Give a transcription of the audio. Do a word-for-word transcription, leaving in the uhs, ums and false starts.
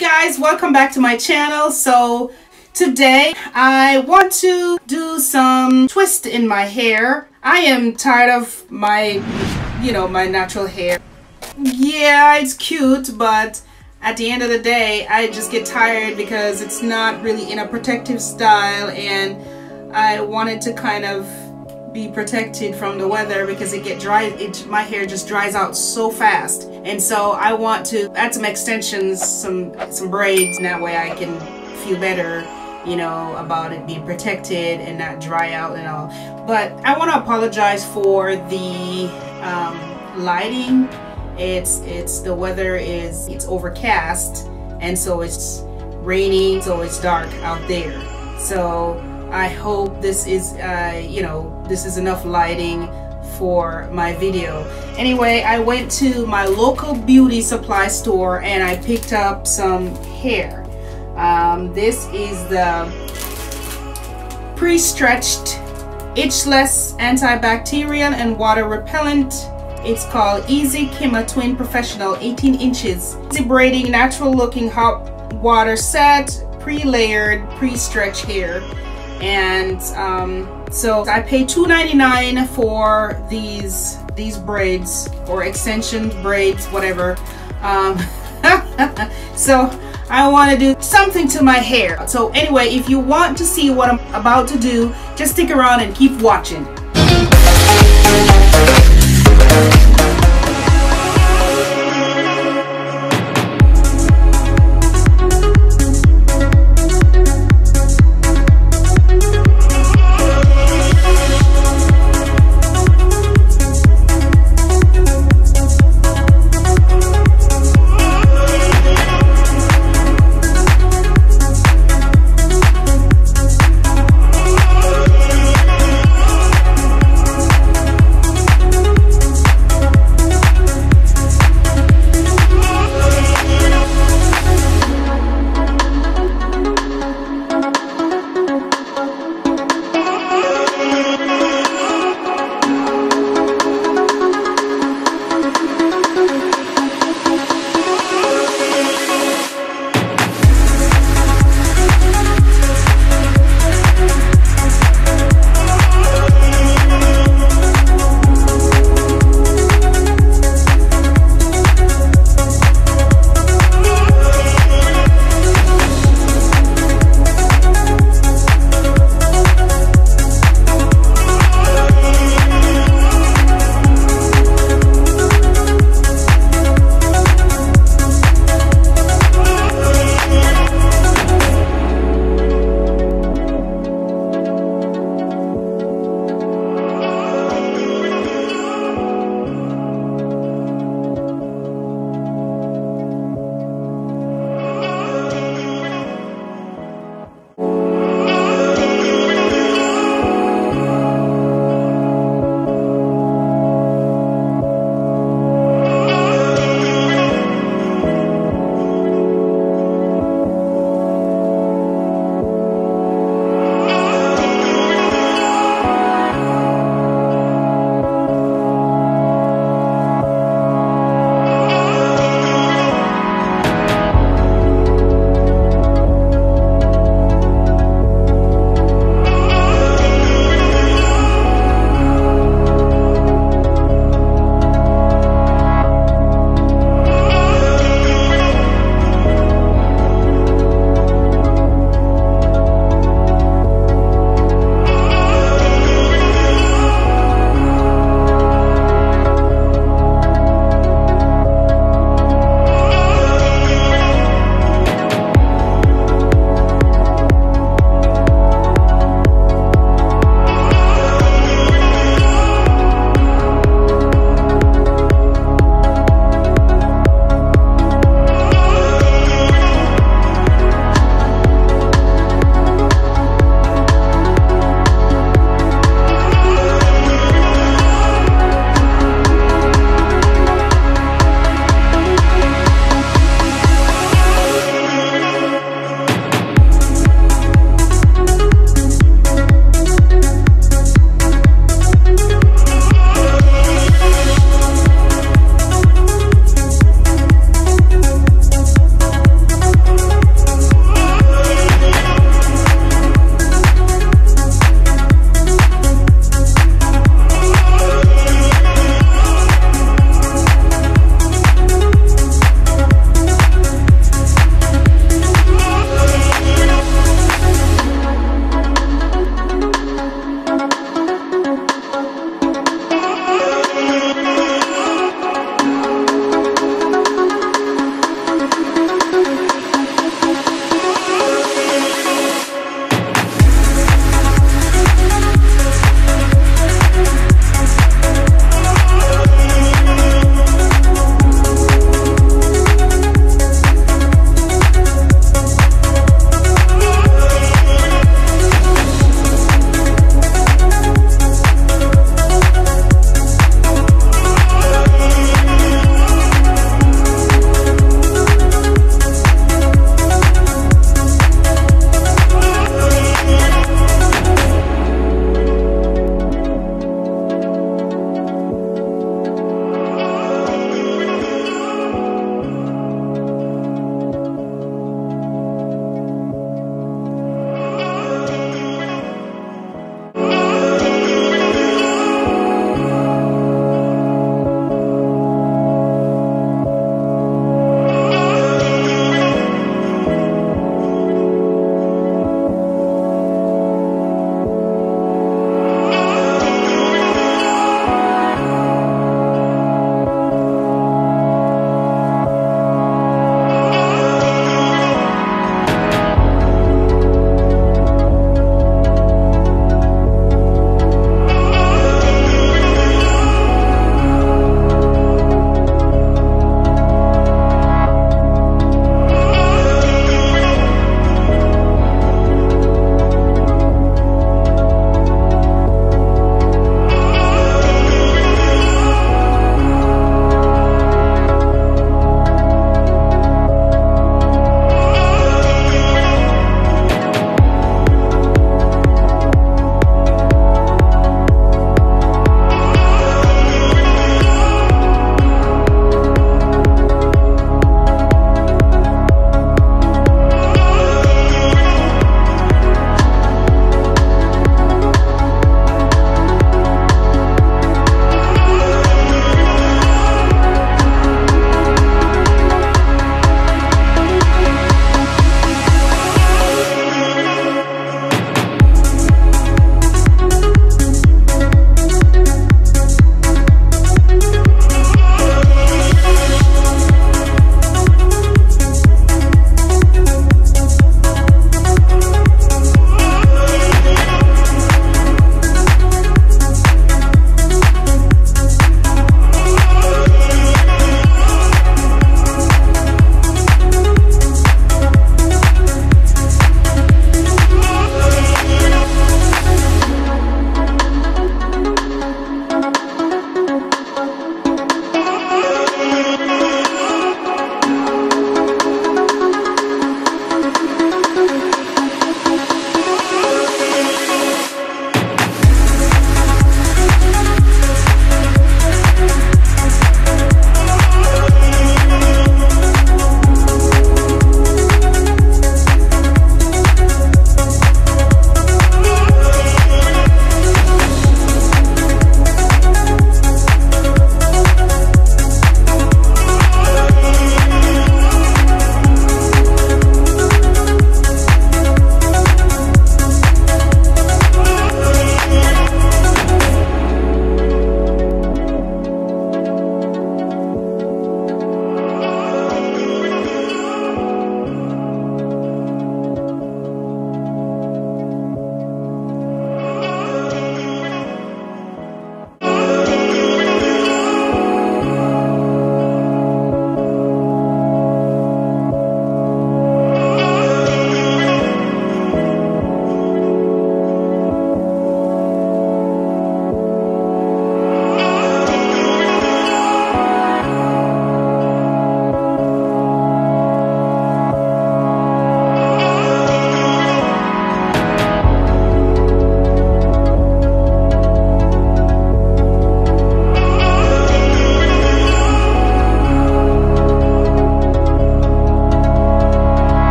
guys, welcome back to my channel. So today I want to do some twist in my hair. I am tired of my, you know, my natural hair. Yeah, it's cute, but at the end of the day I just get tired because it's not really in a protective style, and I wanted to kind of be protected from the weather because it get dry it, my hair just dries out so fast. And so I want to add some extensions, some some braids, and that way I can feel better, you know, about it being protected and not dry out and all. But I want to apologize for the um, lighting. It's it's the weather is it's overcast, and so it's raining, so it's dark out there. So I hope this is, uh, you know, this is enough lighting for my video. Anyway, I went to my local beauty supply store and I picked up some hair. Um, this is the pre-stretched, itchless, antibacterial and water repellent. It's called E Z Kima Twin Professional eighteen inches. Easy braiding, natural looking hot water set, pre-layered, pre-stretch hair. And um, so I paid two ninety-nine for these these braids or extension braids, whatever. Um, so I want to do something to my hair. So anyway, if you want to see what I'm about to do, just stick around and keep watching.